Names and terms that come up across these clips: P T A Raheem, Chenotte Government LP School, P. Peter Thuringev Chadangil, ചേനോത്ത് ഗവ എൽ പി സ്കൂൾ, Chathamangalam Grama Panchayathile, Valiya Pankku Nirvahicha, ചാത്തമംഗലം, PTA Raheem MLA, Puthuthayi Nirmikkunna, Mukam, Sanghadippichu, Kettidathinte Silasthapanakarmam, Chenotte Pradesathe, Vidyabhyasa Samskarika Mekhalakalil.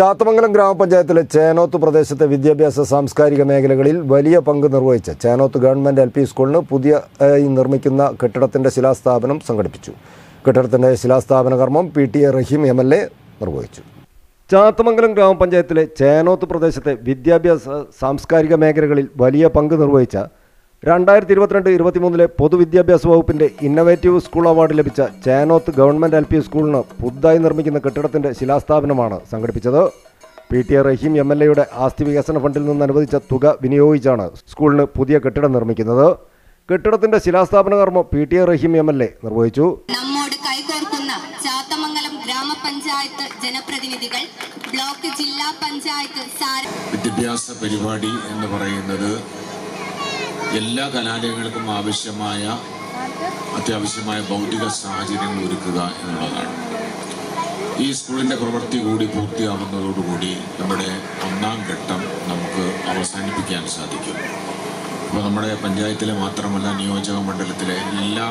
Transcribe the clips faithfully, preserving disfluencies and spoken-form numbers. Chathamangalam Grama Panchayathile Chenotte Pradesathe Vidyabhyasa Samskarika Mekhalakalil Valiya Pankku Nirvahicha Chenotte Government L P School nu Puthuthayi Nirmikkunna Kettidathinte Silasthapanakarmam Sanghadippichu. Kettidathinte Silasthapanakarmam P T A Raheem M L A Nirvahichu. Chathamangalam Grama Panchayathile Chenotte Pradesathe Vidyabhyasa Samskarika Mekhalakalil Valiya Pankku Nirvahicha രണ്ടായിരത്തി ഇരുപത്തിരണ്ട് ഇരുപത്തിമൂന്നിലെ പൊതുവിദ്യാഭ്യാസ വകുപ്പിന്റെ innovative school award ലഭിച്ച Chenoth government L P സ്കൂളിന് പുതുതായി നിർമ്മിക്കുന്ന കെട്ടിടത്തിന്റെ ശിലാസ്ഥാപനമാണ് സംഘടിപ്പിച്ചത്. P T Raheem M L എയുടെ ആസ്തി വികസന ഫണ്ടിൽ നിന്ന് അനുവദിച്ച തുക വിനിയോഗിച്ചാണ് സ്കൂളിന് പുതിയ കെട്ടിടം നിർമ്മിക്കുന്നത്. കെട്ടിടത്തിന്റെ ശിലാസ്ഥാപന കർമ്മം P T Raheem M L A നിർവഹിച്ചു. നമ്മോട് കൈകോർക്കുന്ന ചാത്തമംഗലം ഗ്രാമപഞ്ചായത്ത് ജനപ്രതിനിധികൾ ബ്ലോക്ക് ജില്ലാ പഞ്ചായത്ത് വിദ്യാഭ്യാസ പരിപാടി എന്ന് പറയുന്നത് എല്ലാ കലാലയങ്ങൾക്കും ആവശ്യമായ അത്യാവശ്യമായ ഭൗതിക സാഹചര്യങ്ങൾ ഒരുക്കുക എന്നുള്ളതാണ്. ഈ സ്കൂളിൻ്റെ പ്രവൃത്തി കൂടി പൂർത്തിയാവുന്നതോടുകൂടി നമ്മുടെ ഒന്നാം ഘട്ടം നമുക്ക് അവസാനിപ്പിക്കാൻ സാധിക്കും. അപ്പോൾ നമ്മുടെ പഞ്ചായത്തിലെ മാത്രമല്ല നിയോജക മണ്ഡലത്തിലെ എല്ലാ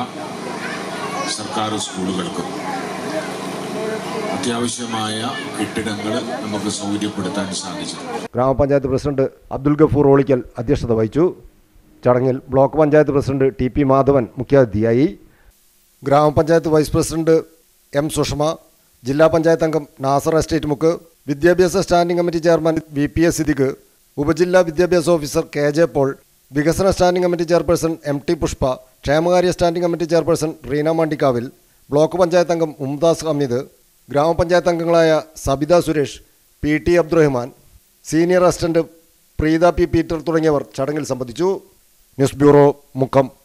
സർക്കാർ സ്കൂളുകൾക്കും അത്യാവശ്യമായ കെട്ടിടങ്ങൾ നമുക്ക് സൗകര്യപ്പെടുത്താൻ സാധിച്ചിട്ടുണ്ട്. ഗ്രാമപഞ്ചായത്ത് പ്രസിഡന്റ് അബ്ദുൽ ഗഫൂർ ഓളിക്കൽ അധ്യക്ഷത വഹിച്ചു. ചടങ്ങിൽ block panchayat president T P Madhavan മുഖ്യ D I E, ഗ്രാമപഞ്ചായത്ത് വൈസ് പ്രസിഡന്റ് എം സുഷ്മ, ജില്ലാ പഞ്ചായത്ത് അംഗം നാസർ എസ്റ്റേറ്റ് മുക്ക്, വിദ്യാഭ്യാസ standing committee chairman V P S Siddique, ഉപജില്ലാ വിദ്യാഭ്യാസ ഓഫീസർ K J പോൾ, വികസന standing committee chairperson M T Pushpa, ക്ഷേമകാര്യ സ്റ്റാൻഡിംഗ് കമ്മിറ്റി ചെയർപേഴ്സൺ റീന മണ്ടിക്കാവിൽ, ബ്ലോക്ക് പഞ്ചായത്ത് അംഗം ഉംദാസ് അമിദു, ഗ്രാമപഞ്ചായത്ത് അംഗങ്ങളായ Sabitha Suresh, P T Abdurahman, senior assistant Preetha P. Peter Thuringev Chadangil സംബന്ധിച്ചു. News Bureau Mukam.